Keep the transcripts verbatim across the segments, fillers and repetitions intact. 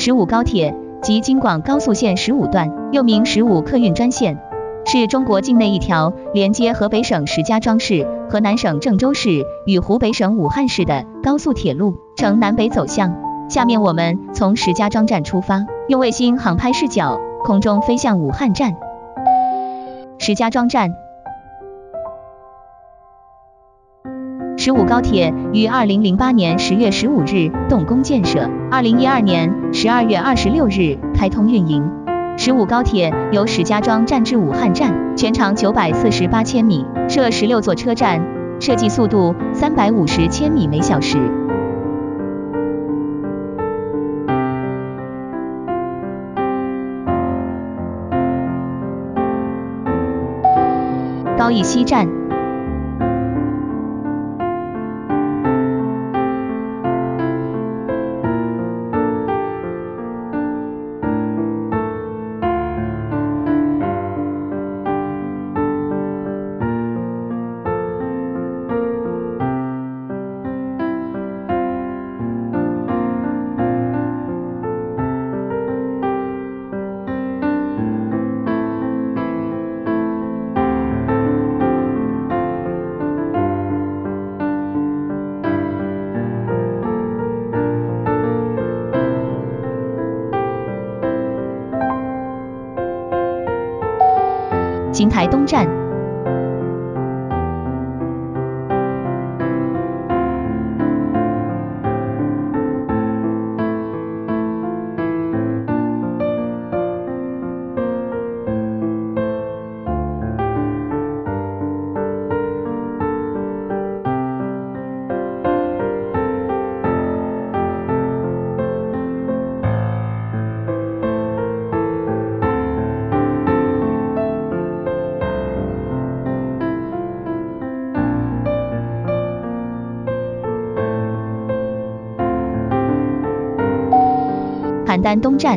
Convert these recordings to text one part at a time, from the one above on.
十五高铁及京广高速线十五段，又名十五客运专线，是中国境内一条连接河北省石家庄市、河南省郑州市与湖北省武汉市的高速铁路，呈南北走向。下面我们从石家庄站出发，用卫星航拍视角空中飞向武汉站。石家庄站。十五高铁于二零零八年十月十五日动工建设，二零一二年十二月二十六日开通运营。十五高铁由石家庄站至武汉站，全长九百四十八千米，设十六座车站，设计速度三百五十千米每小时。高邑西站。邢台东站。邯郸东站。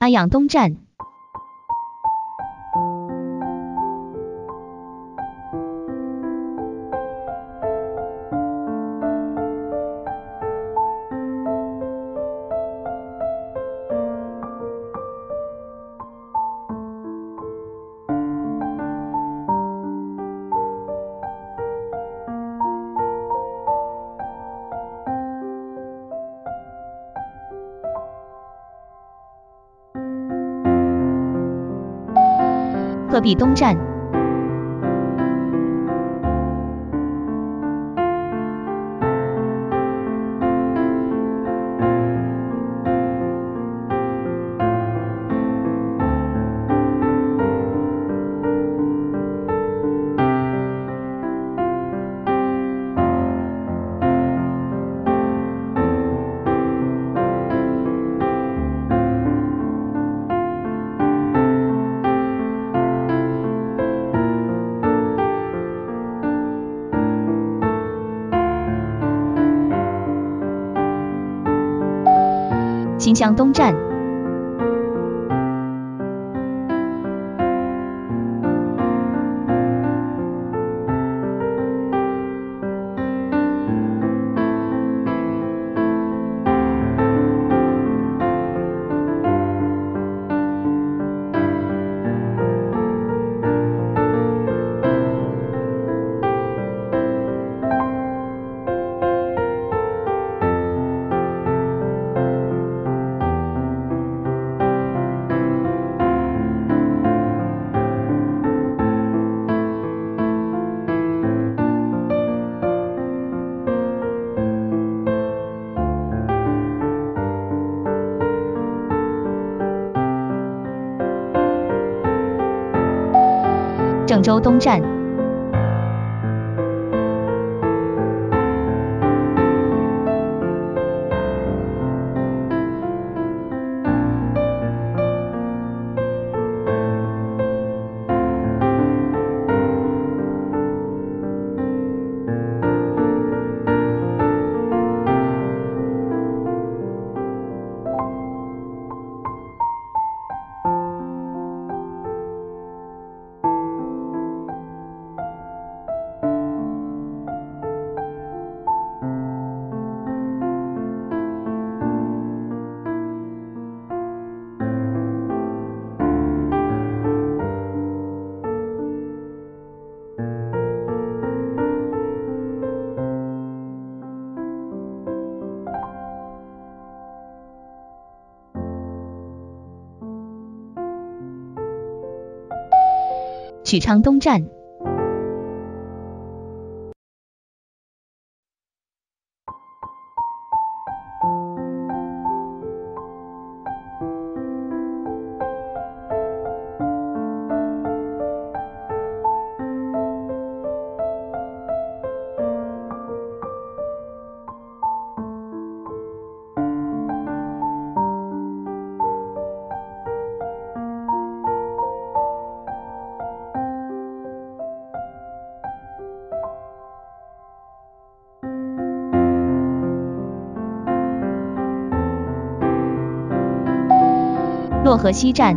漯阳东站。鹤壁东站。信阳东站。郑州东站。许昌东站。漯河西站。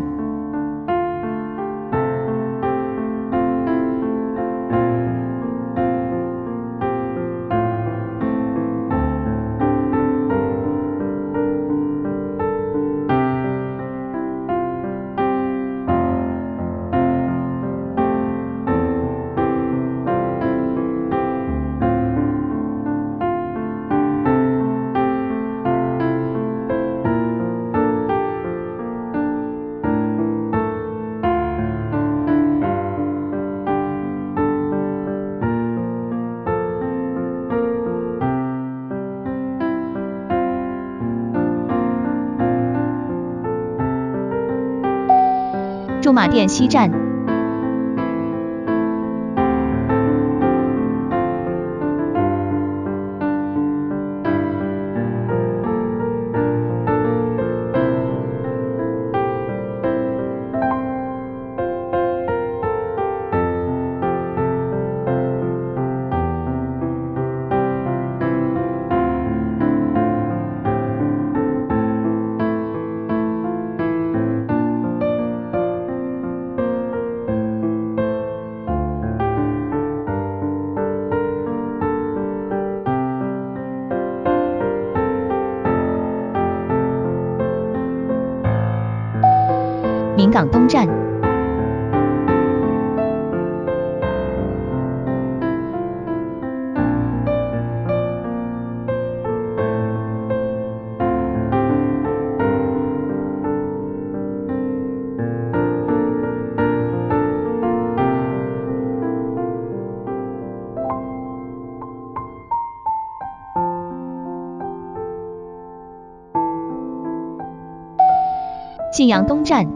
驻马店西站。临港东站。信阳东站。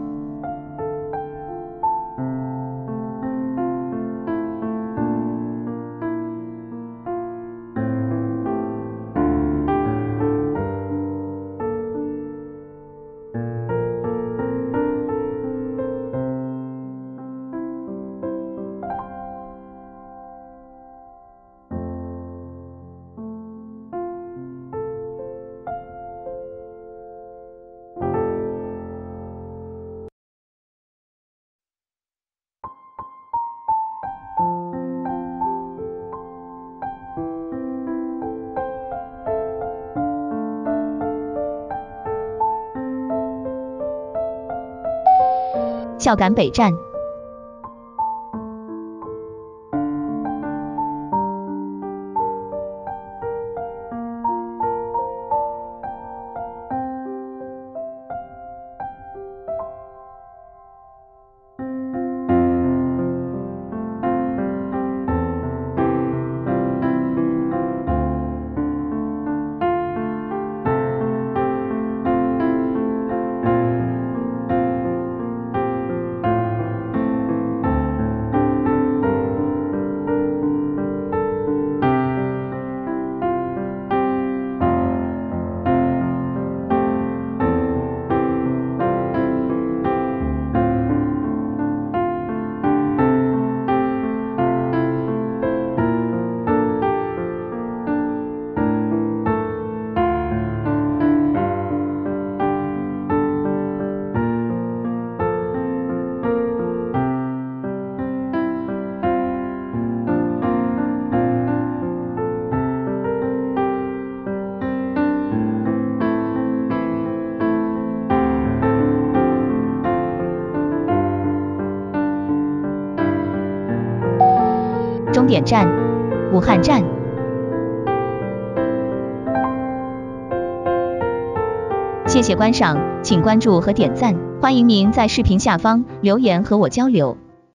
孝感北站。终点站：武汉站。谢谢观赏，请关注和点赞，欢迎您在视频下方留言和我交流。